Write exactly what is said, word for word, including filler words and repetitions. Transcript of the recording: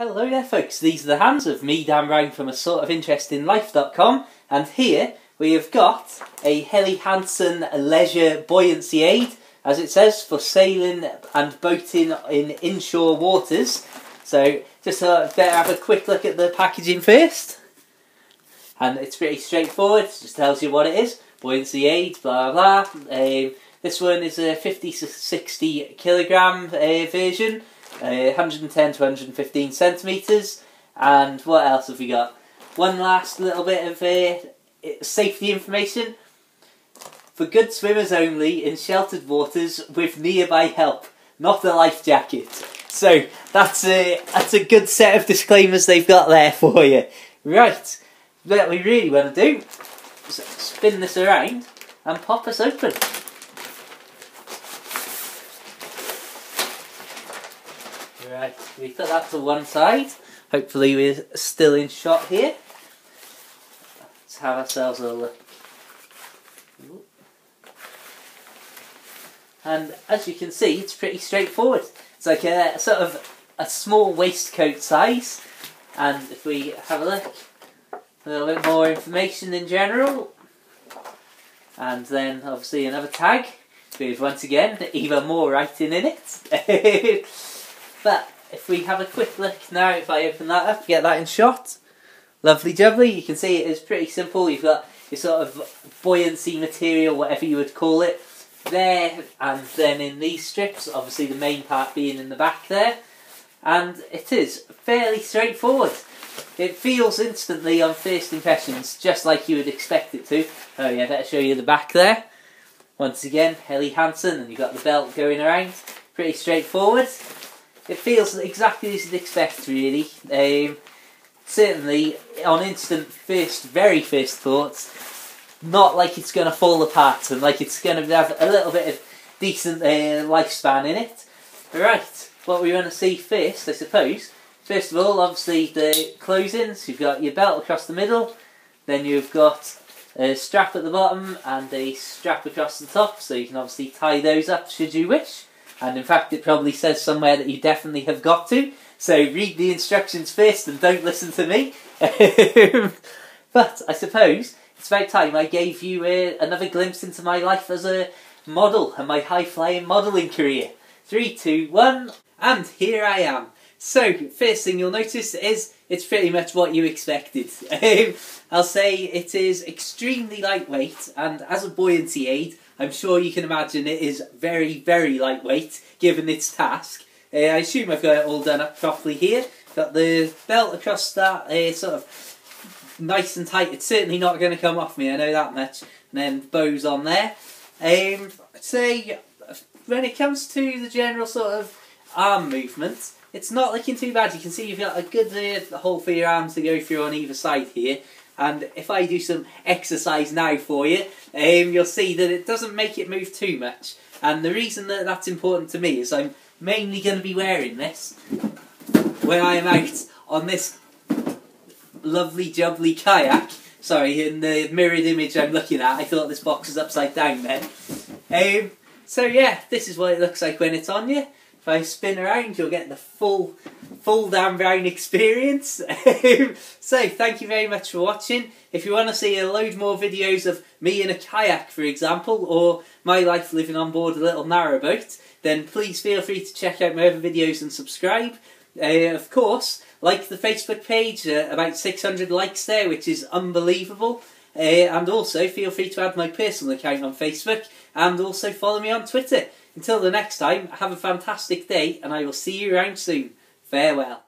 Hello there folks, these are the hands of me, Dan Rang, from a sort of interest in life dot com, and here we have got a Helly Hansen Leisure Buoyancy Aid, as it says, for sailing and boating in inshore waters. So just uh, better have a quick look at the packaging first. And it's pretty straightforward, it just tells you what it is. Buoyancy aid, blah blah. Um, this one is a fifty to sixty kilogram uh, version. Uh, one hundred ten to one hundred fifteen centimetres, and what else have we got? One last little bit of uh, safety information. For good swimmers only in sheltered waters with nearby help, not a life jacket. So that's a, that's a good set of disclaimers they've got there for you. Right, what we really want to do is spin this around and pop us open. Right, we put that to one side. Hopefully we're still in shot here. Let's have ourselves a look. And as you can see, it's pretty straightforward. It's like a sort of a small waistcoat size. And if we have a look, a little bit more information in general. And then obviously another tag with, once again, even more writing in it. But if we have a quick look now, if I open that up, get that in shot, lovely jubbly, you can see it is pretty simple. You've got your sort of buoyancy material, whatever you would call it, there, and then in these strips, obviously the main part being in the back there, and it is fairly straightforward. It feels instantly on first impressions, just like you would expect it to. Oh yeah, better show you the back there. Once again, Helly Hansen, and you've got the belt going around, pretty straightforward. It feels exactly as you'd expect, really. Um, certainly, on instant first, very first thoughts, not like it's going to fall apart and like it's going to have a little bit of decent uh, lifespan in it. Right, what we want to see first, I suppose. First of all, obviously, the closings. You've got your belt across the middle, then you've got a strap at the bottom and a strap across the top, so you can obviously tie those up should you wish. And in fact, it probably says somewhere that you definitely have got to. So read the instructions first and don't listen to me. But I suppose it's about time I gave you uh, another glimpse into my life as a model and my high-flying modelling career. Three, two, one, and here I am. So, first thing you'll notice is it's pretty much what you expected. I'll say it is extremely lightweight, and as a buoyancy aid, I'm sure you can imagine it is very, very lightweight, given its task. Uh, I assume I've got it all done up properly here. Got the belt across that, uh, sort of nice and tight. It's certainly not going to come off me, I know that much. And then bows on there. Um, I'd say, when it comes to the general sort of arm movement, it's not looking too bad. You can see you've got a good uh, hole for your arms to go through on either side here. And if I do some exercise now for you, um, you'll see that it doesn't make it move too much. And the reason that that's important to me is I'm mainly going to be wearing this when I am out on this lovely jubbly kayak. Sorry, in the mirrored image I'm looking at, I thought this box was upside down then. Um, so yeah, this is what it looks like when it's on you. If I spin around, you'll get the full... full Dan Brown experience. So thank you very much for watching. If you want to see a load more videos of me in a kayak, for example, or my life living on board a little narrowboat, then please feel free to check out my other videos and subscribe. Uh, of course, like the Facebook page, uh, about six hundred likes there, which is unbelievable. Uh, and also feel free to add my personal account on Facebook, and also follow me on Twitter. Until the next time, have a fantastic day, and I will see you around soon. Farewell.